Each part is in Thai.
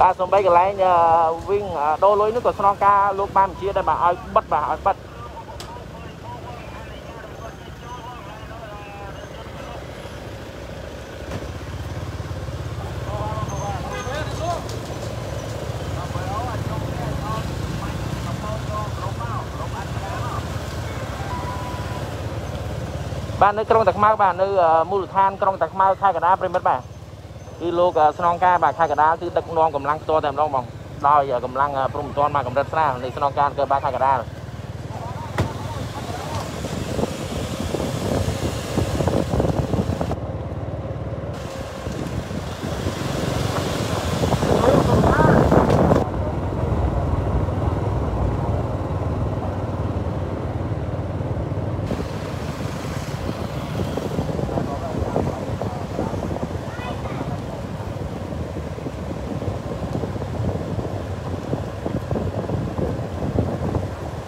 và xong bây giờ lấy viên đô lối nước của Snoka lúc ban chia đây mà ai bắt và ai bắt bạn nơi trong tạc mau bạn nơi mua than trong tạc mau khai cả đá bên bên bạn đi lô cả Snoka bạn khai cả đá từ tạc non cầm lăng to tầm non bằng đòi giờ cầm lăng prom to mà cầm đất ra thì Snoka cơ ba khai cả đá rồi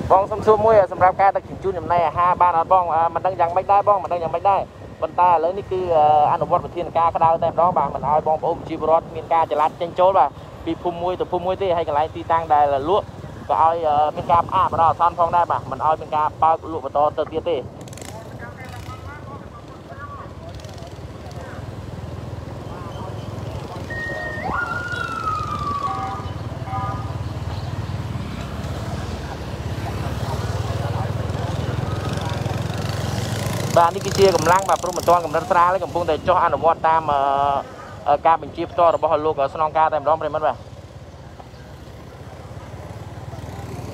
บองสมส่วนมวยสำหรับการตัดสินจุดอย่างนี้ฮะบ้านเราบองมันตั้งยังไม่ได้บองมันตั้งยังไม่ได้บรรดาเลยนี่คืออนุวัตประเทศกาก็ได้แต่ร้องบ่ามันเอาบองโอมจีบรอดมีกาจะรัดเจนโจลบ่าปีพุ่มมวยตัวพุ่มมวยที่ให้กันไรตีตั้งได้ละล้วงก็เอาเป็นกาอาบเราซ้อนพองได้บ่ามันเอาเป็นกาปลาลูกปลาโตเตอร์เตี้ยเต้บ้านนี้กิจกรรมล้างแบบปรุงมันตอนกับรัตราและกับพวกแต่จ้ออนุวัตตามการเป็นชีพต่อระบบโลกสนองการแต่ร้องเพลงมันแบบ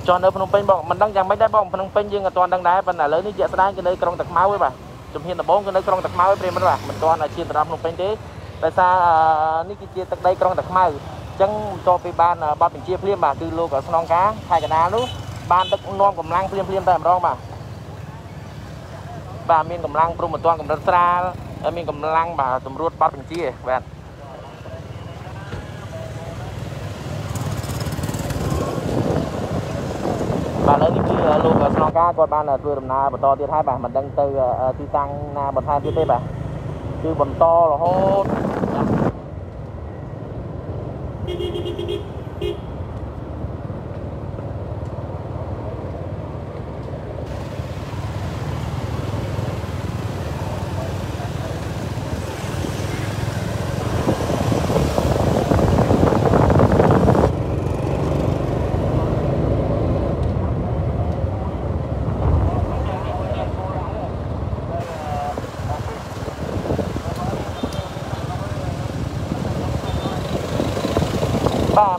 จอนเออพนมเป็นบอกมันตั้งยังไม่ได้บอกพนมเป็นยังกับตอนตั้งได้ปัญหาเลยนี่เจ้าแสดงกันเลยกรองตักเมาส์ไว้แบบจมเห็นแต่บ้องกันเลยกรองตักเมาส์ไว้เพลงมันแบบมันตอนอาชีพรับพนมเป็นดิแต่ซานี่กิจกรรมตักได้กรองตักเมาส์จังต่อไปบ้านเป็นชีพเพลียมแบบคือโลกสนองการไทยกันนะนู้บ้านตักนอนกับล้างเพลียมแต่ร้องแบบบ่ามีนกำลังปรุงมันตัวกับรัตรามีนกำลังบ่าตำรวจปัดเป็นชี้แบบบ่าเลยนี่คือลูกสนองก้าก่อนบ้านตัวดำนาบ่าต่อที่ท้ายบ่ามันดังเตอที่ตั้งนาบ่าท้ายที่เต้บ่าคือบ่นต่อหรอโหด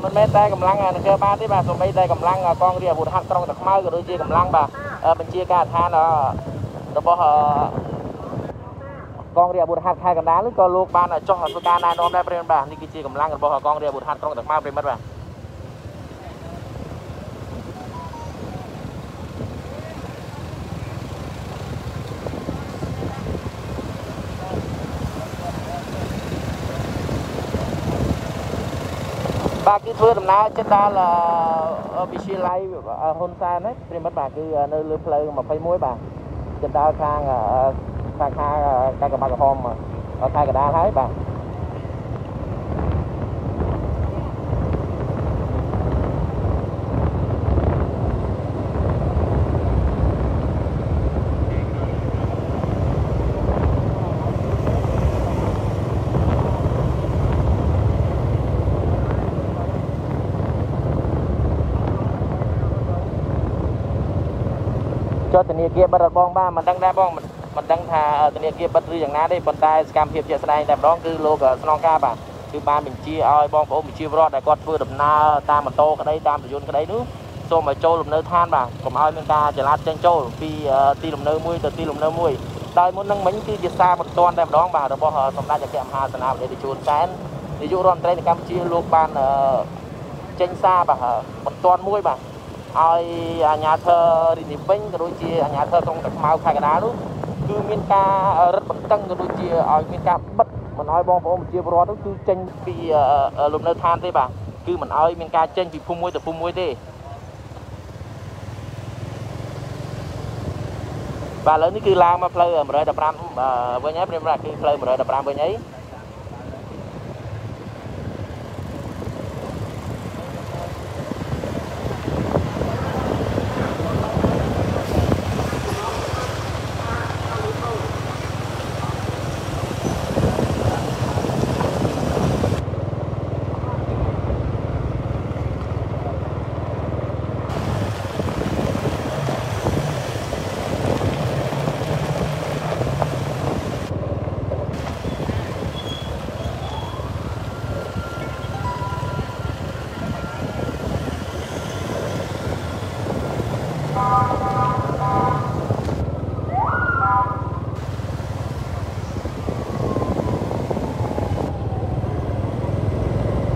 มันไม่ได้กำลังอ่ะเกิดบ้านที่แบบสมัยได้กำลังกองเรียบบุตรหักตรงตักไม้ก็โดยเชี่ยกำลังแบบเป็นเชี่ยการทานแต่พอกองเรียบบุตรหักใครกันนะหรือก็ลูกบ้านจ้องสุการนายน้องได้เปลี่ยนแบบนี่กิจกรรมลังแต่พอกองเรียบบุตรหักตรงตักไม้เปลี่ยนแบบbà cứ thưa đầm ná trên đó là bị chia lay hôn xa đấy, trên mặt bà cứ nơi lưới plei mà phay muối bà trên đó khang cái bà cái hôm mà ở thay cái đá thấy bà cho tình yêu kia bắt đầu bong ba mình đang đá bong mình đang thà tình yêu kia bắt rơi chẳng ná đây vận tải cam hiệp chợ này đẹp đó cứ lô cả Snoka bà cứ ba mình chia oi bong bố mình chia rót đại con vừa đập na ta mà to cái đấy ta mà yun cái đấy nữa xô mà trâu lùm nơi than bà còn oi mình ta chỉ lát chân trâu vì ti lùm nơi muôi từ ti lùm nơi muôi đây muốn nâng bánh kia chia xa một con đẹp đó bà rồi bỏ xong ra chợ kẹm hà sân nào để chôn chén để dụ ron đây thì cam chia lô ban chân xa bà một con muôi bà ai nhà thờ đi vinh cái đôi chia nhà thờ trong các màu khai cái đá luôn cứ miền ca rất bận tăng cái đôi chia ở miền ca bất mà nói bom bom chia bò đó cứ tranh vì lùm nơi than thế bà cứ mình ơi miền ca tranh vì phun muối từ phun muối thế và lớn như cứ lao mà plei mà rơi đập ram với nhái plei mà rơi đập ram với nhái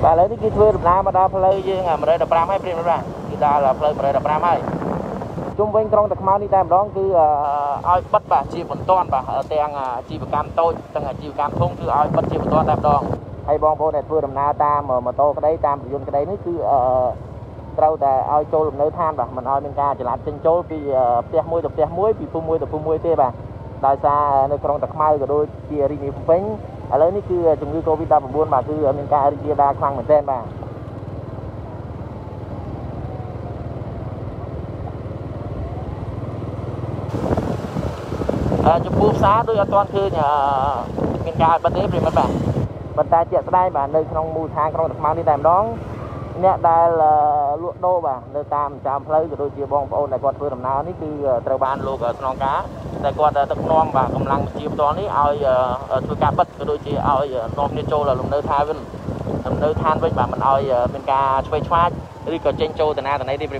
แต่เลยที่กิจวัตรน้ำมาได้เพลย์ยังไงมาได้ดับปรามให้เปลี่ยนมากิจได้แล้วเพลย์มาได้ดับปรามให้จุ่มเวงตรงตะขมานี่แต่ร้องคือเอาบัดป่ะจีบผลต้อนป่ะแตงจีบการโต้ตั้งจีบการทุ่งคือเอาบัดจีบผลต้อนแต่ดองให้บองโบเด็ดเพื่อดำนาตามมาโต้ก็ได้ตามประยุนก็ได้นี่คือเราแต่เอาโจลเนื้อท่านป่ะมันเอาเป็นการจะรัดเป็นโจลปีเปียกมวยตบเปียกมวยปีปูมวยตบปูมวยเตะป่ะได้ซาในตรงตะขมาก็โดยเจียรีนิเวงอะไรนี่คือจุ่มคือโควิดดาวบวนป่ะคือเป็นการเจียดาคลังเหมือนเต้นป่ะจุดปูซาด้วยอัตวันคือเนี่ยเป็นการปฏิบัติแบบปัจจัยเจ็ดได้แบบในขนมมูทางขนมตะมานี่แต่ร้องเนี่ยได้ลวดโด่แบบในตามจามเพลย์กับโดยเจียบองโอนแต่ก่อนเพื่อทำนานี่คือตะบานลูกขนมก้าแต่ก่อนตะนอมแบบกำลังเจียบตอนนี้เอาตัวการปัดกับโดยเจียเอานอมเนโจแล้วลงเนื้อทานเป็นลงเนื้อทานเป็นแบบมันเอาเป็นการช่วยช่วยด้วยกับเจนโจแต่หน้าแต่ไหนได้เป็น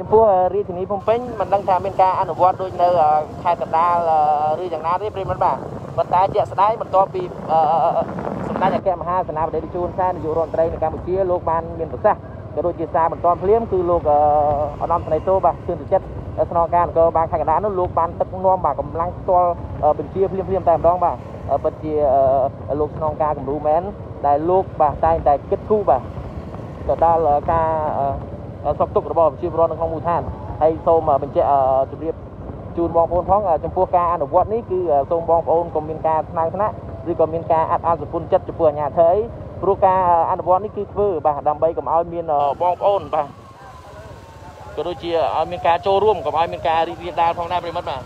จำพวกรีทีนี้ผมเป็นมันตั้งใจเป็นการอนุวัตโดยเนื้อใครก็ได้หรืออย่างนั้นได้เป็นมันแบบบรรดาเจ้าสายบรรดาปีสำนักจากแก่มหาสนาประเดี๋ยวจูนใช่ในยูโรนไตรในกัมพูชีโลกมันเมียนบุษะกระโดดจีซาบรรดาเพลี้ยมคือโลกอนอมไตรโตบะเชื่อถือเจ็ดสนองการก็บางใครก็ได้นั่นโลกมันตึกนวมบะกำลังตัวเป็นเชียร์เพลี้ยมแต่ดองบะเป็นเชียร์โลกสนองการกับรูแมนได้โลกบะได้แต่กิจคู่บะก็ได้การสอบตกระบบชีพร้อนของมูท่านไอโซมเป็นเจ้าจุดเรียบจูนบองโอนท้องจำพวกการอนุวัตนี้คือโซมบองโอนกรมมินการนางคณะหรือกรมมินการอัดอาสุพุนจัดจุปัวญาเทยปรุกาอนุวัตนี้คือเพื่อบ่าดำใบกับเอาเมียนบองโอนบ่าก็โดยเชียเอาเมียนการโจร่วมกับเอาเมียนการรีวิวดาวทองได้ไปมัดมา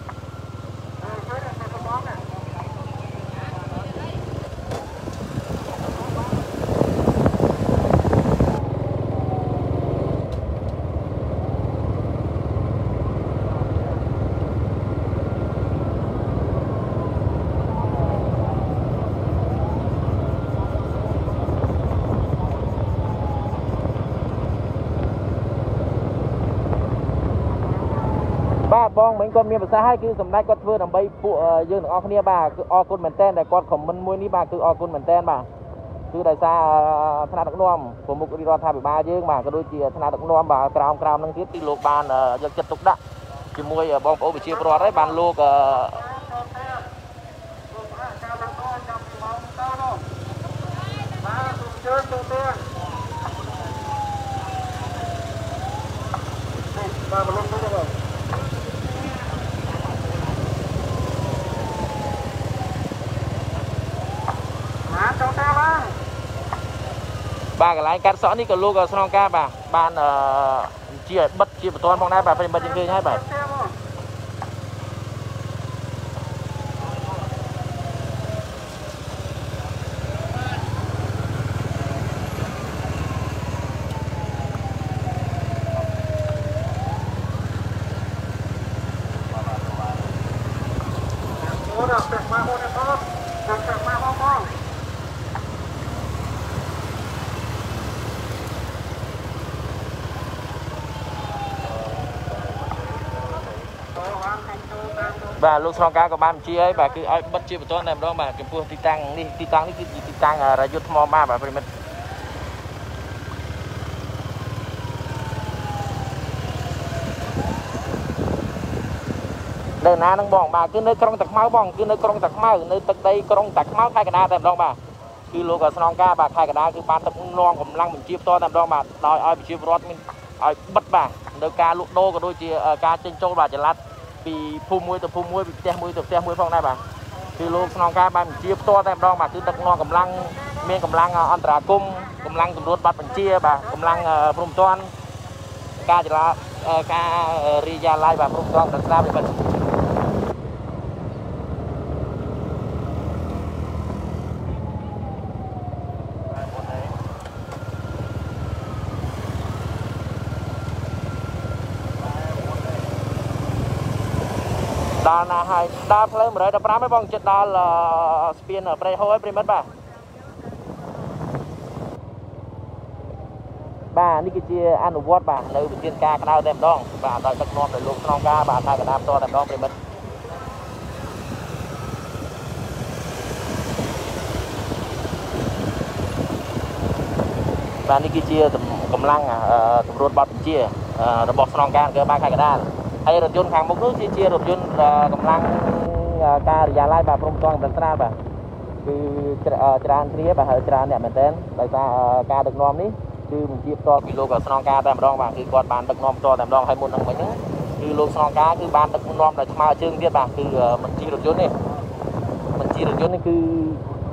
บองเหมือนก็มีภาษาให้คือสำนักก็เพื่อทำใบปุ๋ยยืนออกเนี่ยบ้าคือออกคนเหมือนเต้นแต่ก้อนของมันมวยนี้บ้าคือออกคนเหมือนเต้นบ้าคือได้ซาธนาดอกนวมผมบุกรีรอทาบิบาเยอะมากก็โดยเจียธนาดอกนวมบ้ากราวนั่งที่ตีโลกบานอยากจัดตุกดะจีมวยบองโอบิชีปรอได้บานโลกบ้านอะไรการสอนนี่ก็ลูกสนองก้าบ้าบ้านเจียบัดเจียบตอนมองได้บ้าเป็นบัดยังเคยใช่บ้าบ่าลูกสนองก้ากับบ้านเชียร์บ่าคือไอ้บัดเชียร์ประตูนั่นร้องบ่าจำพวกตีตังนี่คือตีตังรายยุทธมอมาบ่าเป็นมันเดินหน้านั่งบ่องบ่าคือในกรงตักเมาบ่องคือในกรงตักเมาในตึกใดกรงตักเมาใครกันได้แต่ร้องบ่าคือลูกสนองก้าบ่าใครกันได้คือบ้านตึกนองผมลังเหมือนเชียร์ประตูนั่นร้องบ่าลอยไอ้เชียร์รถมันไอ้บัดบ่าโดยการลุกโดกับโดยเชียร์การเจนโจบ่าจะรัดปีพูมวยตัวพูมวยปีแจมวยฟังได้ป่ะคือลูกน้องกาบ้านเจี๊ยบตัวแต่ดองมาคือตักนองกำลังเมียนกำลังอันตรากุ้มกำลังตำรวจบัดบัญชีป่ะกำลังปรุงต้อนกาจะละการิยาไล่ป่ะปรุงต้อนตัดสลับไปเป็น นาไฮดาวเพลย์เหมือนไรดาวปราไม่บอลจุดดาวสเปียนเปย์โฮยปริมัดบ้าบ้านี่กิจอันอุบลบ้าในอุบลเชียงกากระดาวเต็มดองบ้าต่อยตะนอมในลูกตะนอมกาบ้าตายกระดามตัวเต็มดองปริมัดบ้านี่กิจกำลังตำรวจบัตรเชียระบบตะนอมกาเกิดบ้าใครกระดานไอ้รถยนต์ขังมุกนู้นเชียร์รถยนต์กำลังการยาไล่แบบร่มตองเป็นตราแบบคือจราเทียบแบบเฮอจราเนี่ยเหมือนเต้นแต่การดึกนอมนี่คือมันจีบตัวกิโลกับสนองการแต่มรองแบบคือกอดบานดึกนอมตัวแต่มรองให้มุนออกไปเนี่ยคือลูกสนองการคือบานดึกนอมแต่มาเชิงเทียบแบบคือมันจีรถยนต์นี่มันจีรถยนต์นี่คือ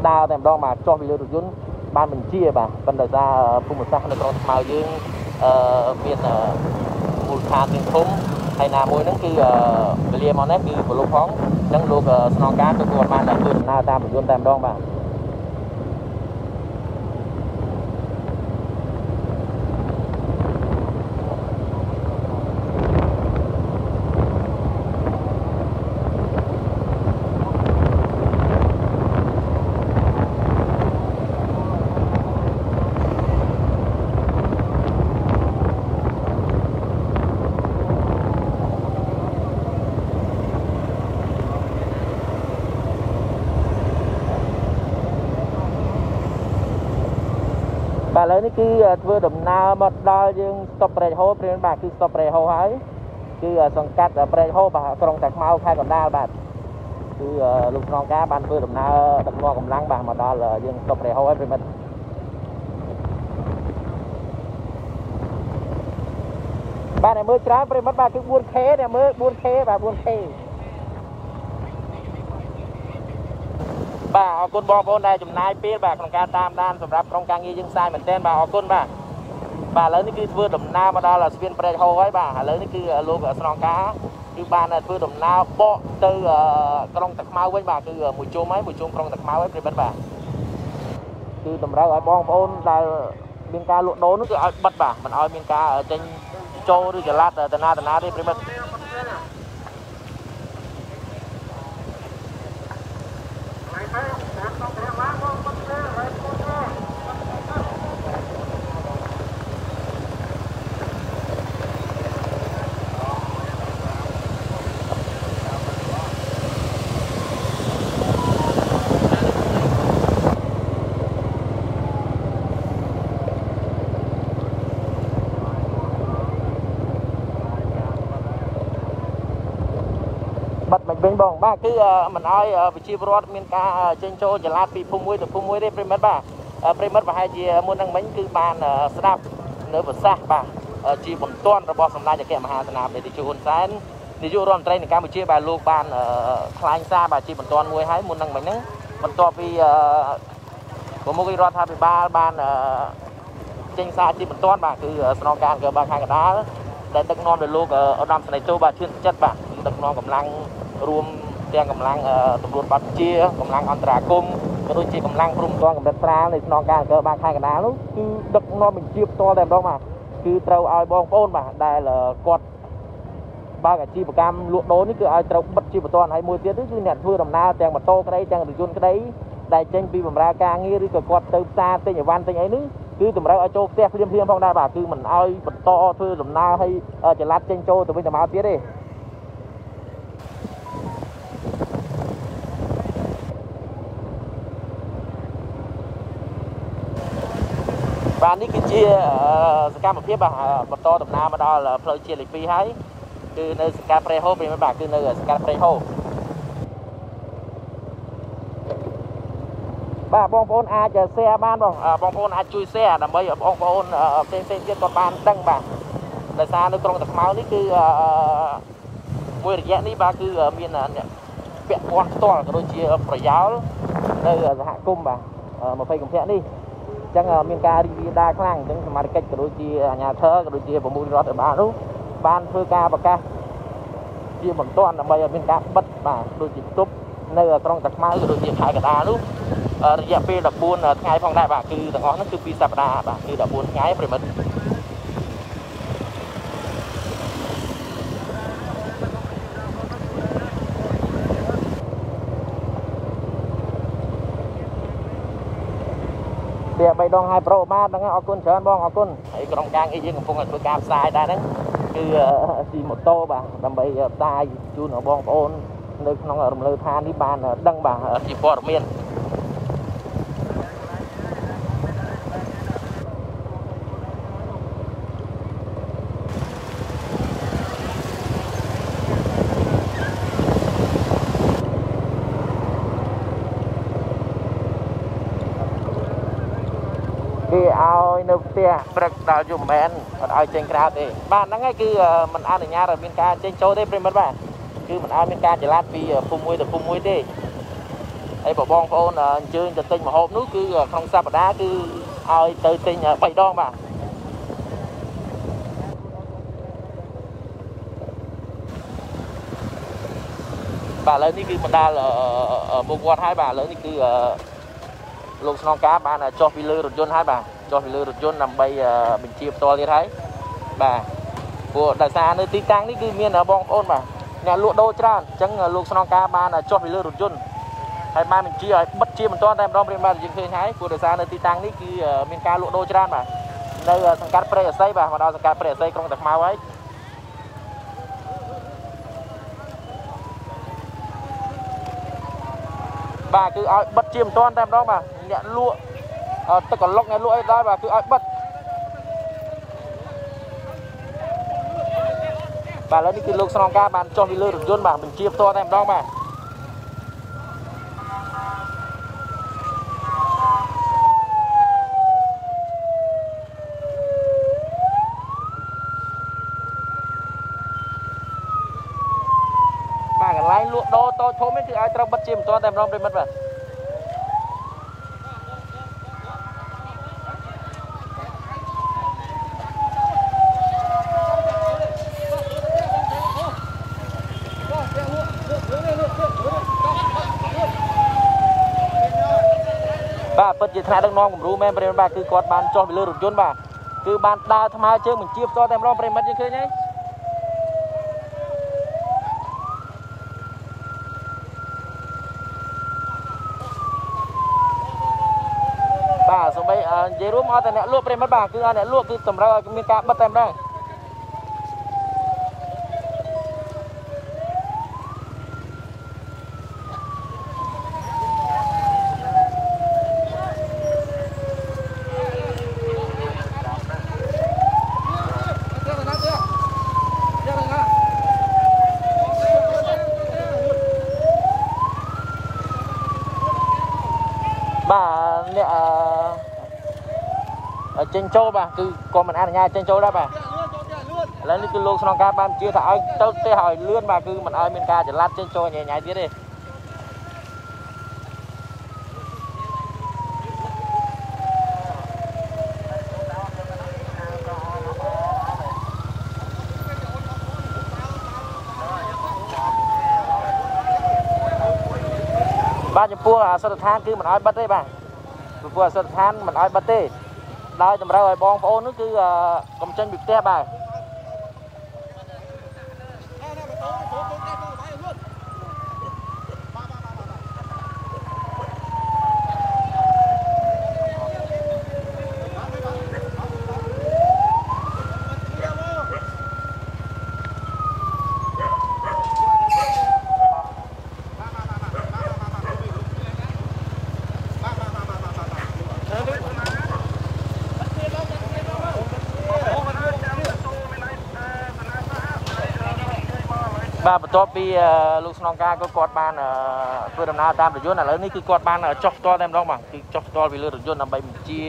ดาวแต่มรองแบบจอดวิลรถยนต์บานมันจีแบบเป็นแต่ผู้มุ่งสร้างในกองมาเยื้องเมียนมูลคาถึงทุ่มไทยนามวยนั่นคือเรียมอนนั่นคือบุรุษพ้องนั่งลูกสนองการตัวมาแต่คือหน้าตาเหมือนโยนแต้มดองมาแล้วนี่คือเวอร์ดมนาหมดดาวยังสเปรย์โฮเปลี่ยนแบบคือสเปรย์โฮหายคือสังกัดเปรย์โฮแบบกรงจากเมาส์ใครก่อนได้แบบคือลูกน้องแกบันเวอร์ดมนาตัดงอกำลังแบบหมดดาวยังสเปรย์โฮเปลี่ยนแบบบ้านในมือจ้าเปลี่ยนแบบคือบุญเคเนี่ยมือบุญเคแบบบุญเคบ่าออกกลบอลบอลได้จุ่มนายเปี๊ยบ่าของการตามด้านสำหรับกองกลางยี่ยิงทรายเหมือนเต้นบ่าออกกลบ่าบ่าแล้วนี่คือเพื่อดมน้ำมาดาวสเปนเปรย์โฮไว้บ่าแล้วนี่คือลูกสนองกาคือบ้านเพื่อดมน้ำโป๊ะตือกองตักเมาไว้บ่าคือหมุนโจมไว้หมุนโจมกองตักเมาไว้เปลี่ยนบ่าคือตำรวจไอ้บอลบอลได้เมียนกาลุโดนนี่คือไอ้บัดบ่ามันเอาเมียนกาเจนโจหรือจะลาดแต่หน้าได้เปลี่ยนเป็นบ่งบ้าคือมันเอาไปชีบรถมีการเจนโจจะลาดปีพุ่มมวยแต่พุ่มมวยได้เปรย์มัดบ้าเปรย์มัดบ้าให้เจียมวลนังมิ้งคือบานสนับเนื้อบัดซาบ้าชีบมต้อนระบบสำนักจะแก้มหาสนามในดิจูนซันดิจูรอนใจในการไปชีบาลูกบานคลายซาบ้าชีบมต้อนมวยให้มวลนังมิ้งนั้นมันต่อไปผมมวยรอดทาไปบานเจงซาชีบมต้อนบ้าคือสนองการเกิดบ้าคางกระดาษแต่ตักนอนเป็นลูกเอาดำสไนโจบ้าชื่นจัดบ้าตักนอนกำลังรวมเตียงกำลังตำรวจบัตรเชียกำลังอันตราคมกระดูกเชียกำลังปรุงตัวกับตราในนองการเกิดบางใครกันนะลูกคือดักนอนเป็นเชียบตัวแต่ดอกมาคือเตาเอาบองโอนมาได้ละกดบางกับเชียบกรรมลวดโดนี่คือเอาเตาบัตรเชียบตัวให้มวยเตี้ยนี่คือเนี่ยฟื้นดำนาเตียงบัตรโตก็ได้เตียงดุจนก็ได้ได้เจนปีบำราการงี้หรือกับกดเตาซาเตียงวันเตียงไอ้นี่คือถึงเราเอาโจ๊กเตี้ยเพียงพองได้แบบคือมันเอาบัตรโตฟื้นดำนาให้จะรัดเจนโจตัวเป็นดำนาเตี้ยดิบ้านนี้กิจสกัดแบบเพียบแบบประตูตบน้ำมาดอลเพลย์เชียร์ลีกปีให้คือในสกัดเปรย์โฮเป็นแบบคือในสกัดเปรย์โฮบ้าบองโอนอาจจะเสียบ้านบองโอนอาจจุยเสียแต่ไม่บองโอนเซ็นเจ็ดตัวบ้านตั้งบ้าแต่ซาในกรงตะเมานี่คือมวยระยะนี้บ้าคือมีนเนี่ยเปียกวนตัวกับโดยเชียร์ประยาวในสหกุมบ้ามาไฟกับเพียนี่จังมีการรีวิวได้ครั้งจังสมาชิกกระดูกจีอาญาเธอกระดูกจีผมมุ่งรอดแต่บ้านรู้บ้านเพื่อการประกาศจีบนต้นทำไมมีการบัดบ้านดูจีตุ๊บในตรงจากมากระดูกจีขายกระดารู้ระยะปีดับบุญง่ายพองได้บ้างคือแต่ก่อนนั่นคือปีสัปดาห์บ้างคือดับบุญง่ายปริมาณ เดี๋ยวไปดองไฮโปรมาดังนั้นออกกุนเชิญบ้องออกกุนไอ้กรงกลางไอ้ยิงของพงศ์ตัวกาบสายได้นั้นคือซีมอโต้บ่าทำไปตายจูนของบ้องโอนนึกน้องเราทานที่บ้านดังบ่าจีบอร์เมียนเอาเนื้อเตี้ยปรักดาวจุ่มแมนเอาเจงกราดเองบ้านนั่งง่ายคือมันอ่านอย่างเงี้ยเราเป็นการเจงโชว์ได้เป็นบ้านคือมันอ่านเป็นการจะลาดปีพุ่มมวยแต่พุ่มมวยได้ไอ้บอกบองโอนเชิญจะเต้นมาโหมนู้คือของซาบดาคือเอาเตยเต้นไปดองมาบ้านเลยนี่คือมันได้ละบุกวัดให้บ้านเลยนี่คือลงสนองกาบ้านจอฟิลเลอร์รถยนต์ให้บ้านจอฟิลเลอร์รถยนต์นำไปเป็นชีพตัวที่ไทยบ้านพวกดาซาในตีตังนี่คือเมียนบองโอนบ้านเนี่ยลวดโดจ้าจังลงสนองกาบ้านจอฟิลเลอร์รถยนต์ให้บ้านเป็นชีพบัดชีพมันต้อนได้มันร้องเรียนบ้านจึงเคยใช้พวกดาซาในตีตังนี่คือเมียนกาลวดโดจ้าบ้านในสังกัดเปรย์ไซบ้านมาเอาสังกัดเปรย์ไซกรงตักมาไว้บ้านคือเอาบัดชีพมันต้อนได้มันร้องบ้านเนี่ยลวดตะกอนล็อกเนี่ยลวดได้ป่ะคือไอ้บัดป่ะแล้วนี่คือลูกสนองกาบานจอมวิลเลอร์รถยนต์ป่ะเป็นเชียบตัวแต่มันร้องป่ะป่ะกันไล่ลวดโตโตโชว์ไม่คือไอ้ตะบัดเชียบตัวแต่มันร้องเป็นมันป่ะจิตทนายดังน้องผมรู้แม่ประเด็นบ้าคือกอดบ้านจอมเลือดหลุดย่นบ้าคือบ้านดาวทำไมเชื่อเหมือนเจี๊ยบจอแต่ร้องประเด็นมันยังเคยไงบ้าสมัยเยรูมเอาแต่เนี่ยลวกประเด็นมันบ้าคือเอาเนี่ยลวกคือสำหรับมีการบัดเต็มได้เจนโจ้ป่ะคือก่อนมันอ่านง่ายเจนโจ้ได้ป่ะแล้วนี่คือลูกสนองการบ้านเชี่ยถ้าเอาเต้าเต้าหอยเลื่อนมาคือมันเอาเมนกาจะลัดเจนโจ้ใหญ่ๆเยอะเลยบ้านจะพัวสถานคือมันเอาบัตเต้ป่ะพัวสถานมันเอาบัตเต้ได้จำเราไอ้บองโอนนั่นคือกำจัดบิดแทบไปบ้านประตูปีลูกสนองกาก็กอดบ้านเพื่อดำน้ำตามรถยนต์แล้วนี่คือกอดบ้านจอกตัวเต็มร้องมาคือจอกตัววิลเลอร์รถยนต์นำไปมิจิ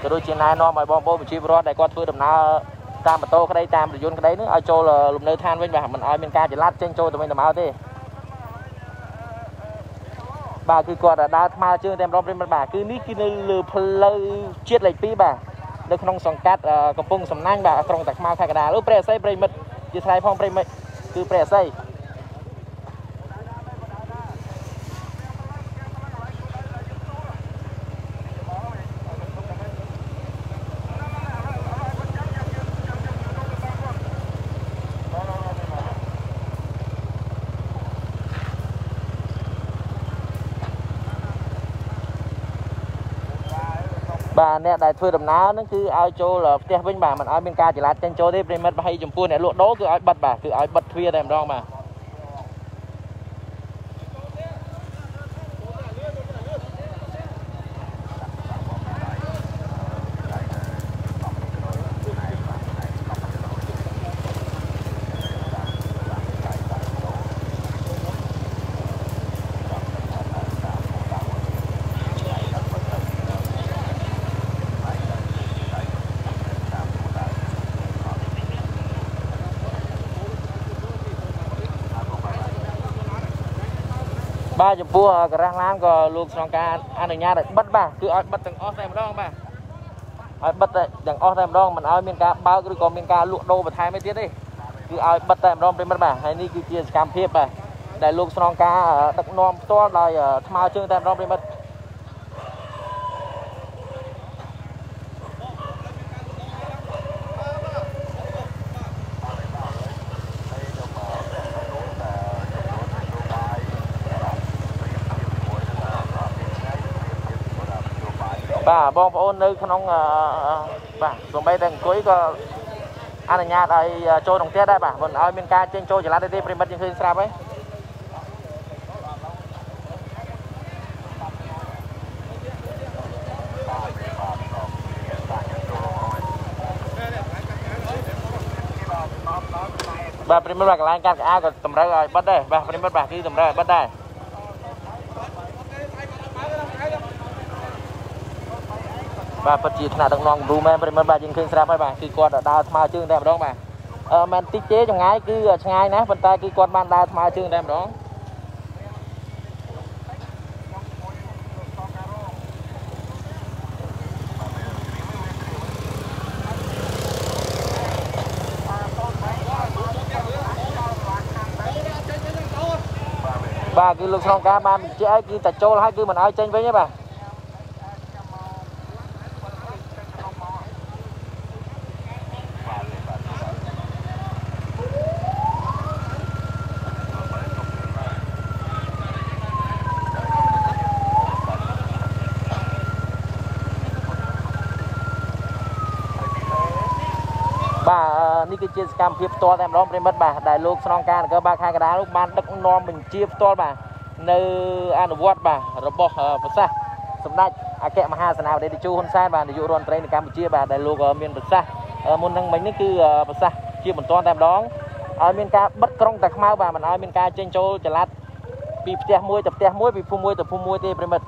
จะโดยเชียงนายน้องไปบอมโบมิจิบรอดได้กอดเพื่อดำน้ำตามประตูก็ได้ตามรถยนต์ก็ได้นึกเอาโจลลุมเนื้อทานไว้แบบมันเอาเป็นการจะลัดเจ้งโจตัวไม่ดำเอาที่บ้านคือกอดดาวมาเชื่อเต็มร้องเป็นบ้านคือนี่คือเรือพลอยเชียดไหลปีบ้านเด็กน้องสองกัดกระปุงสำนักบ้านกรงตักมาขากระดาษลูกเปรย์ใส่เปรย์มิดยีไทยพองเปรย์มิดคือเปรย์ไซ bà nè đại thôi đầm ná nó cứ ao trôi là cái bên bà mình ao bên ca chỉ là trên trôi đấy bên mất hay chồng phu này lụa đố cứ ao bật bà cứ ao bật thia đầm đong mà ba chụp vua cả răng láng còn luộc xong cá ăn ở nhà đấy bắt bà cứ bắt từng ót này một đong bà bắt từng ót này một đong mình ao miền cá bao cứ còn miền cá lụa đô và thái mấy tiết đi cứ ao bắt này một đong bên bắt bà hay ní cứ chia cam phết bà đại luộc xong cá đặc non to rồi tham ao chương này một đong bên bắt bà bom ôn nơi không bà xuống bay từng cuối có ăn ở nhà đây trôi đồng tét đây bà còn ở miền ca trên trôi chỉ là đây đi mất những thứ sao ấy bà primero bà lái cát cả còn tầm ra rồi bắt đây bà primero bà khi tầm ra bắt đây bà phát triển là đồng lòng rùm em bởi mất bà dân khuyên sạp hay bà khi quạt ở đào thma chương đẹp đó bà mình tích chế trong ngay cứ ở ngay ná phần tay cứ quạt bàn đào thma chương đẹp đó bà cứ lúc xong ca bà mình chế cứ tạch trô hay cứ mình ai chênh với nhé bà cái chia cam phết to em đó bên mất bà đại lục song ca là cơ ba hai cái đá lúc ban đất non mình chia to bà nơi ăn vót bà rồi bỏ vật xa sầm đai à kẹm mà ha sầm nào để chu hôn sai bà để dụ đòn tây để Campuchia bà đại lục miền vật xa môn năng mình nó cứ vật xa chia một to em đó ở miền ca bất công đặc mau bà mình ở miền ca trên châu chả lát bị tè muối bị phun muối thì bên mất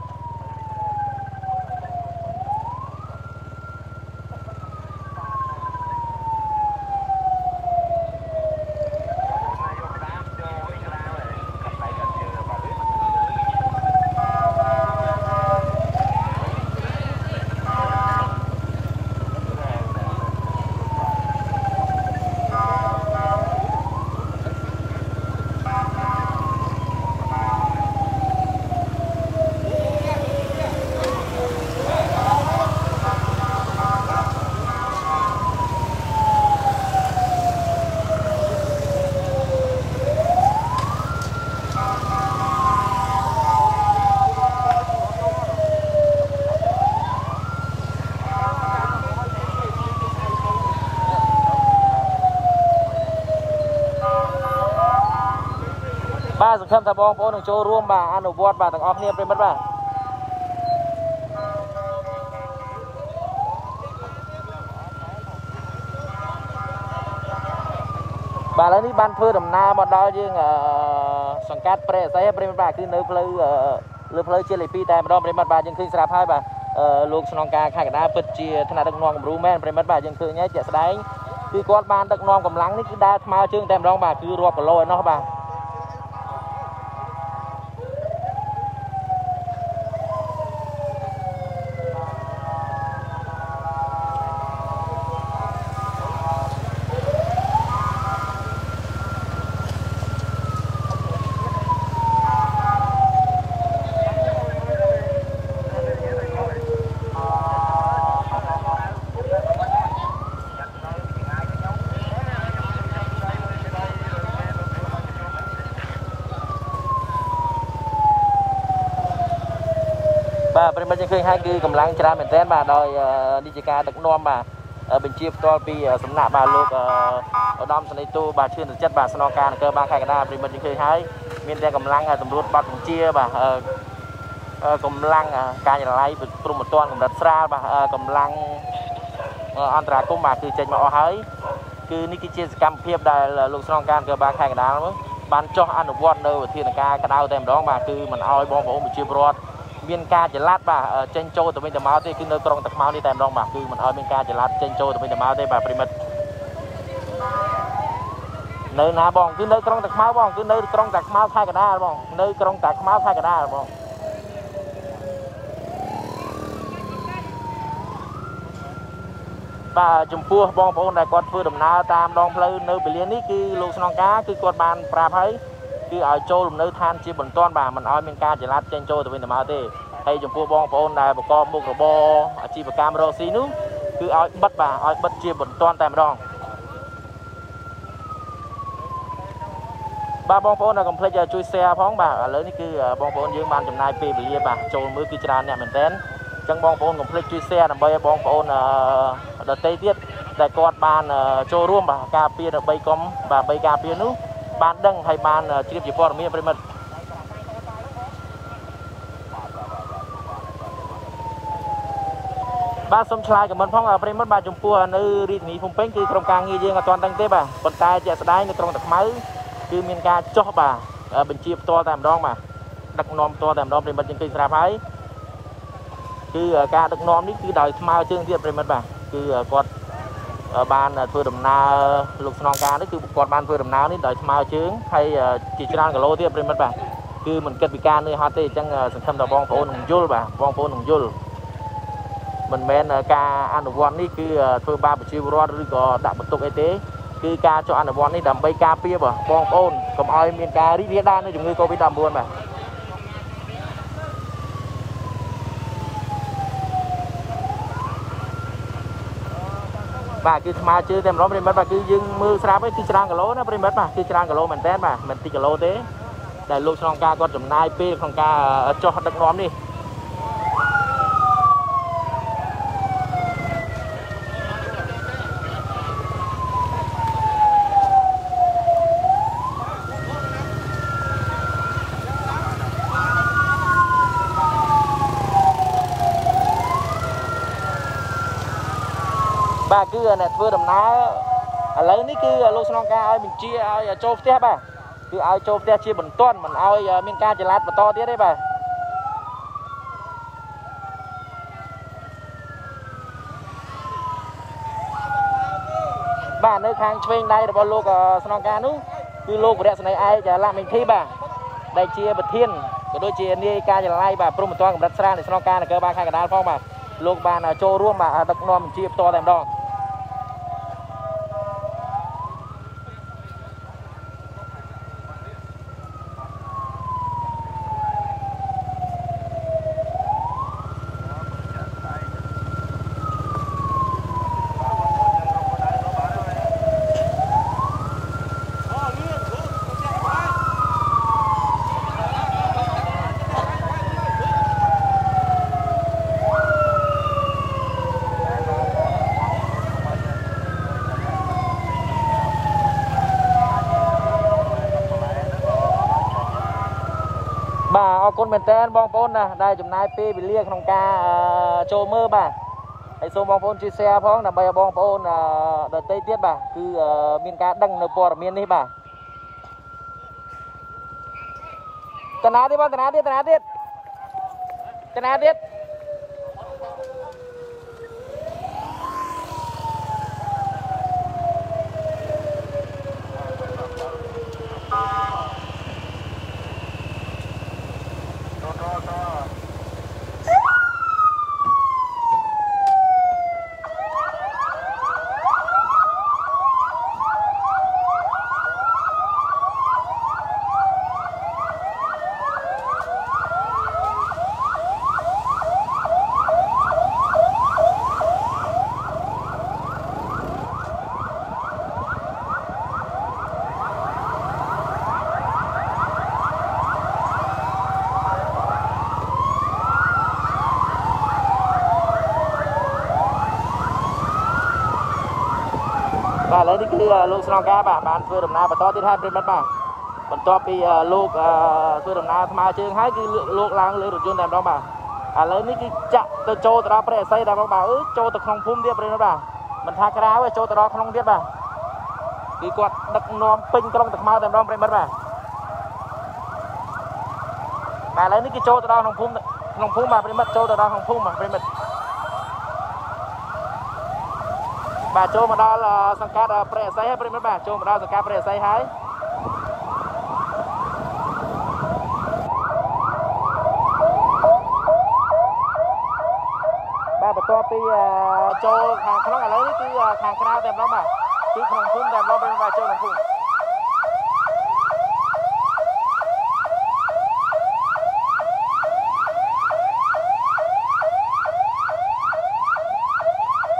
สำคัญแต่บองโป้หนึ่งโจร่วมมาอนุบวชมาต่างออกเนี่ยเป็นมัดมาบาแล้วนี่บ้านเพื่อดำนาบดอยยังสังกัดเปรย์ใส่เป็นมัดมาคือเนื้อเพลือเจลิปีแต่บดอยเป็นมัดมายังคือสระพายมาลูกสนองกาขายกันได้เปิดเชียธนาดังนองรูแมนเป็นมัดมายังคือเนี้ยเจสไดคือกอดบ้านดังนองกำลังนี่คือได้มาเชิงแต่บดอยมาคือรวบโลนนะครับ bà bên bên trên hai cứ cầm láng trà mình té bà đòi đi chơi ca đặc nom bà bên chiêu to pi sắm nạp bà lục đom sân đây tu bà chưa được chất bà sân non ca cơ ba khai cả na bên bên trên hai miền tây cầm láng à tầm ruột bạc cùng chia bà cầm láng ca nhà lái bị trùm một toan cùng đặt xa bà cầm láng ăn trà cũng bà từ trên mà ó hái cứ nít chia cam phep đây là lục sân non ca cơ ba khai cả na lắm bán cho ăn được quạt đâu thì là ca cái đào tem đó bà cứ mình ao bom bổ mình chiêu ruộtเมียนกาจะลาดป่ะเจนโจตัวเป็นแต่เมาส์ได้ขึ้นตรงตักเมาส์นี่แต่ลองแบบคือมันเอาเมียนกาจะลาดเจนโจตัวเป็นแต่เมาส์ได้แบบปริมาตรเนื้อหนาบองคือเนื้อตรงตักเมาส์บองคือเนื้อตรงตักเมาส์ไทยกันได้บองเนื้อตรงตักเมาส์ไทยกันได้บองป่ะจุ่มพัวบองพวกนายกอดฟื้นดมนาตามลองเพลินเนื้อไปเลี้ยงนี่คือลูกสนองกาคือกอดบานปลาไผ่คือเอาโจลงเนื้อทานชีบนต้อนบ่ามันเอาเมียนกาจะรัดเจนโจตัวเป็นแต่มาเต้ให้จมพัวบองปอนได้ประกอบมุกกระบออาชีพการโรซีนู้คือเอาบัดบ่าเอาบัดชีบนต้อนแต่มาดองบ่าบองปอนเรากำลังจะช่วยแซ่พ้องบ่าแล้วนี่คือบองปอนยืมมันจำนายปีไปเรียบ่าโจมือกิจการเนี่ยเหมือนเต้นจังบองปอนกำลังช่วยแซ่นะใบบองปอนเดตเตี้ยแต่กอดบานโจร่วมบ่ากาเปียใบกลมบ่าใบกาเปียนู้บ้านดังไทยบ้านเชียบจีบอร์มีปริมาตรบ้านสมชายกับมันพ้องปริมาตรบ้านจุ่มปัวในรีดหนีผมเป็นคือโครงการงี้ยังตอนตั้งเต้บ่าคนตายจะสลายในตรงตักไม้คือมีการจ่อบ่าเป็นจีบตัวแต่ดองบ่าดักนอมตัวแต่ดองปริมาตรจึงคือสลายไม้คือการดักนอมนี่คือดอยมาเชิงเทียบปริมาตรบ่าคือกอดบ้านเพื่อดำนาลูกสนองกานี่คือก่อนบ้านเพื่อดำนานี่ได้มาเชื้อให้กิจการกับโลเทียบเป็นมันแบบคือมันเกิดวิการในฮาร์เต้จังสังคมเราบองโผล่หนุ่มยุลแบบบองโผล่หนุ่มยุลมันแม้นการอันดับวันนี่คือเพื่อบ้านประชิวรอดหรือก็ดับประตูไอเต้คือการจะอันดับวันนี่ดำไปกาเปียบ่บองโผล่กับไอเมียนกาดิเดียด้านนี่จุ่มเงยโกไปดำบวนแบบบ่าคือมาเจอเต็มร้อนปริมาตรบ่าคือยิงมือสลาบไปคือจางกะโลนะปริมาตรบ่าคือจางกะโลเหมือนแท้บ่าเหมือนตีกะโลเต้แต่ลูกสนองกาก็จำนายปีของกาจอดดักน้อมนี่บ่าคือเนี่ยเพื่อดำน้ำอะไรนี่คือลูกสนองกาเอาเป็นชีเอาโจมเตี้ยบ่าคือเอาโจมเตี้ยชีบนต้นมันเอาเมียนกาจะรัดมาต่อเตี้ยได้บ่าบ้านในทางเชียงได้แต่บอลลูกสนองกานู้คือลูกประเดี๋ยวสนายไอจะละเมียนที่บ่าได้ชีบัดเทียนก็โดยชีนี่กาจะไล่บ่าปรุงมาต้อนกับรัดสร้างในสนองกาเนี่ยเกิดบ้าใครกันได้ฟ้องบ่าลูกบ้านโจร่วมบ่าดักนอมชีบต่อแต่ดองคนเป็นแตนบองปนนะได้จำนายปีไปเรียกน้องกาโจเมอร์บ่าไอโซบองปนชีเซียพ้องนะใบบองปนเดตเตี้ยบ่าคือมีนกาดังเนปอร์มีนนี่บ่าตนาเด็ดบ่าตนาเด็ดตนาเด็ดตนาเด็ด và lấy đi cứ lục song cá bà bạn phơi đồng na bà to tiếp hai bên mắt bà còn to bị lục phơi đồng na mà chơi hai cái lục lang lấy được chơi đầm đó bà lấy mấy cái chặt từ trâu từ đó phải xây đầm đó bà trâu từ không phun điệp lên đó bà mình tha cái đá với trâu từ đó không điệp bà đi quạt đặt non pin con từ mau đầm đó phải mất bà lấy mấy cái trâu từ đó không phun bà phải mất trâu từ đó không phun mà phải mất bà cho mà đó là sang cá là bẻ say hay bẻ bà cho mà đó sang cá bẻ say hay bà to pi cho hàng không là lấy cái hàng cao đẹp lắm bà cái hàng phun đẹp lắm bên bà cho hàng phun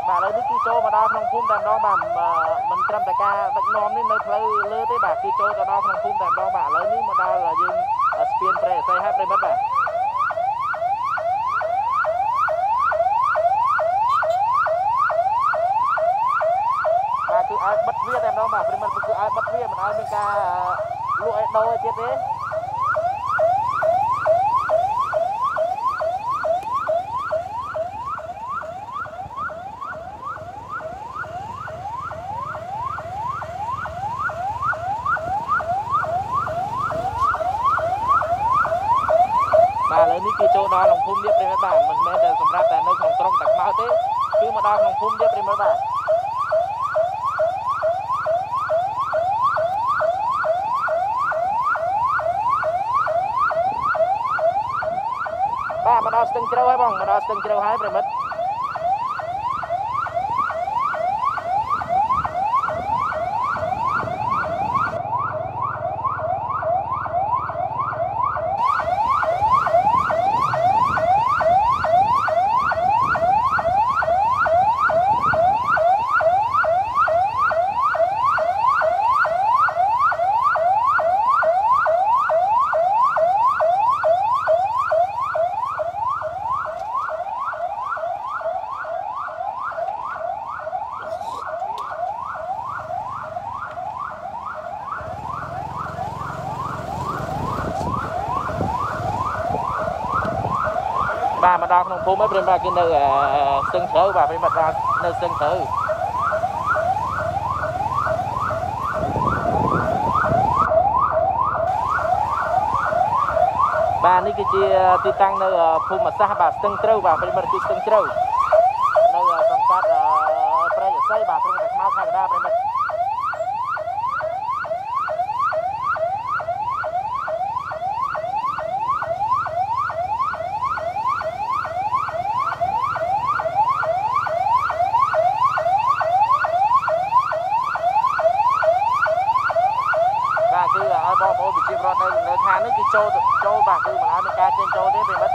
แต่ดอกบามันจำแต่การดักนอมนี่ในเพลเลือดได้แบบกีโจแต่ดอกของพุ่มแต่ดอกบาเลยนี่มันได้ละยิงสเปียนเปรย์ใส่ให้เปรย์มัดแบบมาคือไอ้บัดเวียแต่ดอกบาเปรย์มันคือไอ้บัดเวียมันไอ้เป็นการลุยโดยเจ็ดเด้มาดามขนมพูไม่เป็นมากินเนื้อซึ่งเถอะว่าเป็นมาดามเนื้อซึ่งเถอะบ้านนี้ก็จะติดตั้งเนื้อพูมาซาบะซึ่งเถอะว่าเป็นมากินซึ่งเถอะเนื้อสังกัดเปรี้ยวใส่บะซึ่งแต่มาใส่ได้เป็นมาบอกโอ้บิจิบรอดในทางนี้คือโจบาคือมาแล้วในการเจนโจได้เป็นแบบ